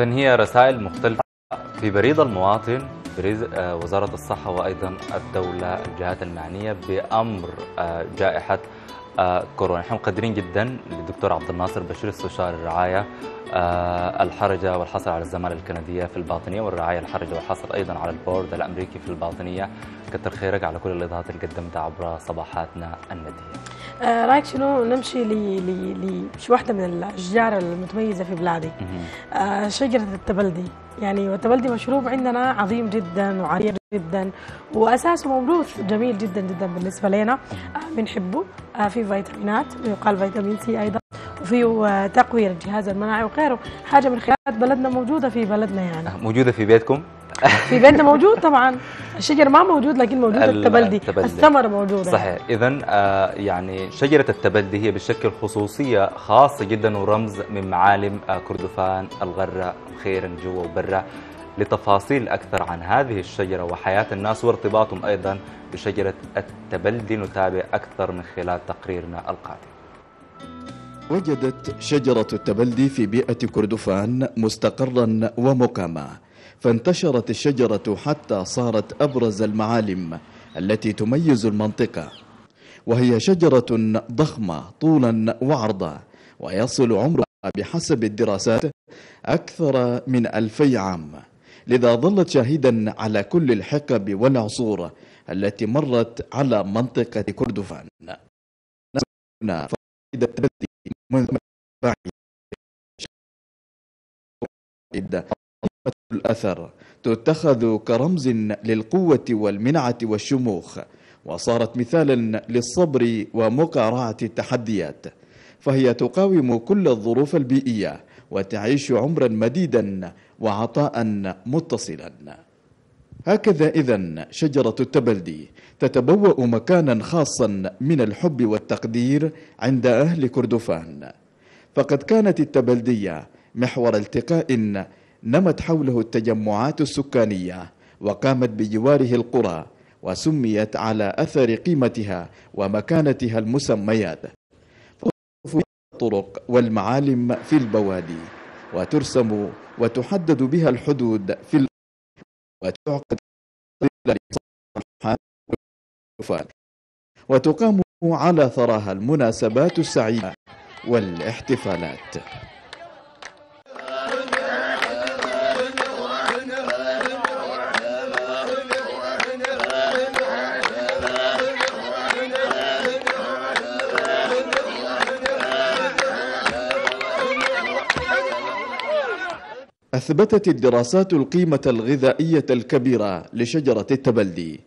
إذن هي رسائل مختلفة في بريد المواطن، بريد وزارة الصحة وأيضا الدولة، الجهات المعنية بأمر جائحة كورونا. نحن قادرين جدا للدكتور عبد الناصر بشير، استشاري الرعاية الحرجة والحصر على الزمالة الكندية في الباطنية والرعاية الحرجة والحصر أيضا على البورد الأمريكي في الباطنية. كتر خيرك على كل الإضاءات اللي قدمتها عبر صباحاتنا الندية. رأيك شنو نمشي لشي واحدة من الأشجار المتميزة في بلادي، شجرة التبلدي. يعني والتبلدي مشروب عندنا عظيم جدا وعريق جدا، وأساسه موروث جميل جدا جدا بالنسبة لنا، بنحبه، في فيتامينات ويقال فيتامين سي أيضا، وفيه تقوية الجهاز المناعي وغيره. حاجة من خيارات بلدنا موجودة في بلدنا، يعني موجودة في بيتكم؟ في بيتنا موجود طبعا. الشجر ما موجود لكن موجود التبلدي، الثمرة موجودة. صحيح. إذن يعني شجرة التبلدي هي بتشكل خصوصية خاصة جدا ورمز من معالم كردفان، الغرة، خيرا جوا وبرا. لتفاصيل أكثر عن هذه الشجرة وحياة الناس وارتباطهم أيضا بشجرة التبلدي نتابع أكثر من خلال تقريرنا القادم. وجدت شجرة التبلدي في بيئة كردفان مستقرا ومقاما، فانتشرت الشجرة حتى صارت أبرز المعالم التي تميز المنطقة، وهي شجرة ضخمة طولا وعرضا، ويصل عمرها بحسب الدراسات أكثر من 2000 عام، لذا ظلت شاهدا على كل الحقب والعصور التي مرت على منطقة كردفان. نسمع فائدة التبلدي منذ الأثر، تتخذ كرمز للقوة والمنعة والشموخ، وصارت مثالا للصبر ومقارعة التحديات، فهي تقاوم كل الظروف البيئية وتعيش عمرا مديدا وعطاء متصلا. هكذا إذن شجرة التبلدي تتبوأ مكانا خاصا من الحب والتقدير عند أهل كردفان، فقد كانت التبلدية محور التقاء نمت حوله التجمعات السكانية وقامت بجواره القرى، وسميت على أثر قيمتها ومكانتها المسميات، فتوصف الطرق والمعالم في البوادي، وترسم وتحدد بها الحدود في الأرض، وتعقد وتقام على ثراها المناسبات السعيدة والاحتفالات. أثبتت الدراسات القيمة الغذائية الكبيرة لشجرة التبلدي،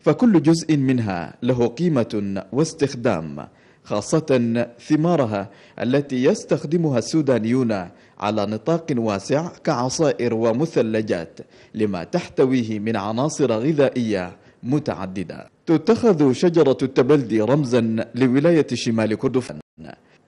فكل جزء منها له قيمة واستخدام، خاصة ثمارها التي يستخدمها السودانيون على نطاق واسع كعصائر ومثلجات لما تحتويه من عناصر غذائية متعددة. تتخذ شجرة التبلدي رمزا لولاية شمال كردفان،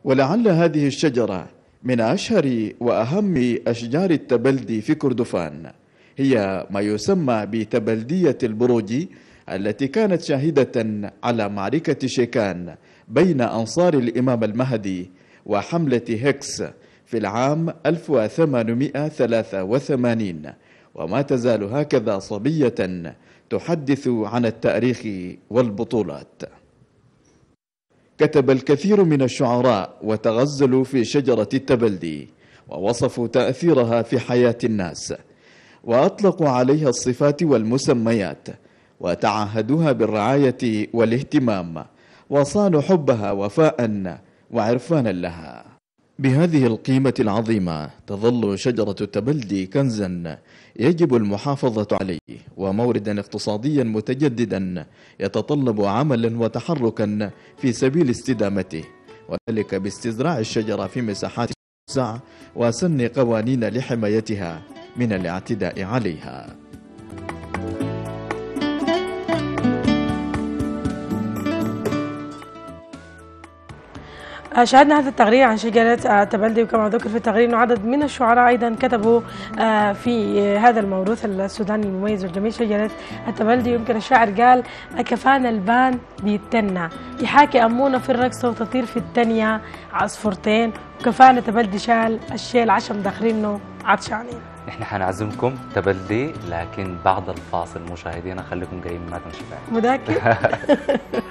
ولعل هذه الشجرة من أشهر وأهم أشجار التبلدي في كردفان، هي ما يسمى بتبلدية البروجي، التي كانت شاهدة على معركة شيكان بين أنصار الإمام المهدي وحملة هيكس في العام 1883، وما تزال هكذا صبية تحدث عن التاريخ والبطولات. كتب الكثير من الشعراء وتغزلوا في شجرة التبلدي، ووصفوا تأثيرها في حياة الناس، وأطلقوا عليها الصفات والمسميات، وتعهدوها بالرعاية والاهتمام، وصانوا حبها وفاء وعرفانا لها. بهذه القيمة العظيمة تظل شجرة التبلدي كنزا يجب المحافظة عليه، وموردا اقتصاديا متجددا يتطلب عملا وتحركا في سبيل استدامته، وذلك باستزراع الشجرة في مساحات واسعة، وسن قوانين لحمايتها من الاعتداء عليها. شاهدنا هذا التقرير عن شجرة التبلدي، وكما ذكر في التقرير أن عدد من الشعراء أيضا كتبوا في هذا الموروث السوداني المميز والجميل شجرة التبلدي. يمكن الشاعر قال: كفانا البان بيتنا يحاكي أمونا في الرقص وتطير في التانية عصفورتين، وكفانا تبلدي شال الشيل عشم داخلينه عطش عنين. نحن حنعزمكم تبلدي لكن بعد الفاصل مشاهدينا، خليكم جايين معنا. شباب متأكد؟